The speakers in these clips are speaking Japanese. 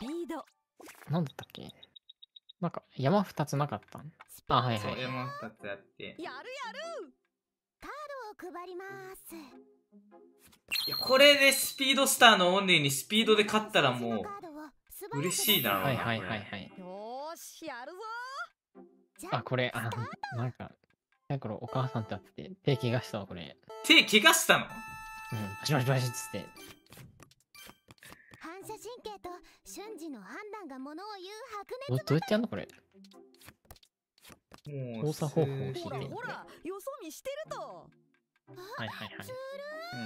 ピード。なんだったっけ、なんか山2つなかった？あ、はいはい。山2つあって。やるやる。カードを配ります。いや、これでスピードスターのオンリーにスピードで勝ったらもう嬉しいだろうな。はいはいはいはい。よーし、やるぞ。あ、これ、あ、なんか、これお母さんってあって手怪我したわ、これ。手怪我したの？うん、バシバシバシっつって。反射神経と瞬時の判断がものを言う白熱。どうやってやんのこれ？操作方法を知って。ほら、よそ見してると。はいはいはい。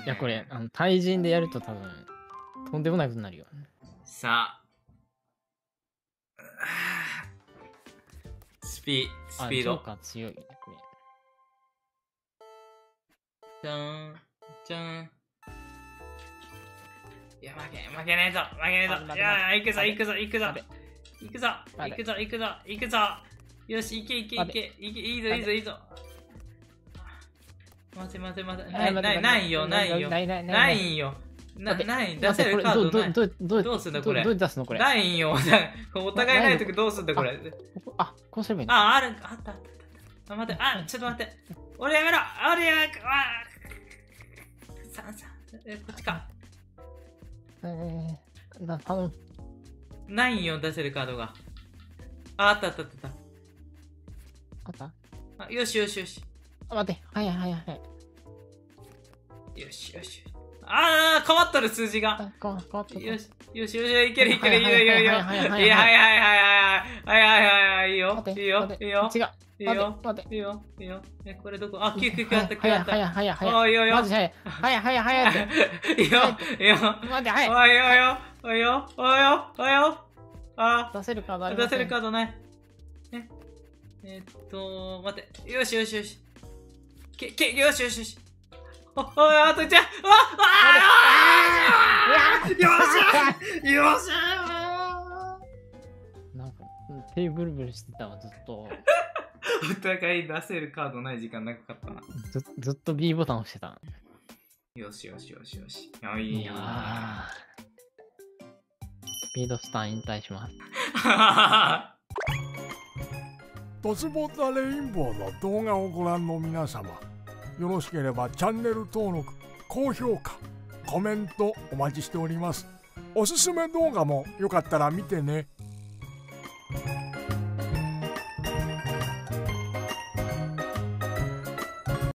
いやこれ対人でやると多分とんでもないことになるよ。さあ。スピード。ジョーカー強いねこれ。じゃーんじゃーん。いや負けねえぞ。いや行くぞ。よし行けいいぞ。待て。ないよ。ない出せるカードない。どうすんだこれ。どう出すのこれ。ないよ。お互いないときどうすんだこれ。あ、こうすればいいの。あ、あるあった。あ、待ってあ、ちょっと待って。俺やめろ。俺やめろ。こっちか。ないよ出せるカードが。あった。よし。あ、待って。はい。よし。ああ、変わったる数字が。よし、いける。はい。いいよ。いいよ。え、これどこ？あ、9あった、9あった。早い。早い。いいよ。待って、おいよ。あ、出せるカードない。待って。よし。よし。あと1。よし。なんか手ブルブルしてたわずっと。お互い出せるカードない時間なかったな。ずっと B ボタン押してた。よし。いや。スピードスター引退します。ドスボタレインボーの動画をご覧の皆様。よろしければチャンネル登録、高評価、コメントお待ちしております。おすすめ動画もよかったら見てね。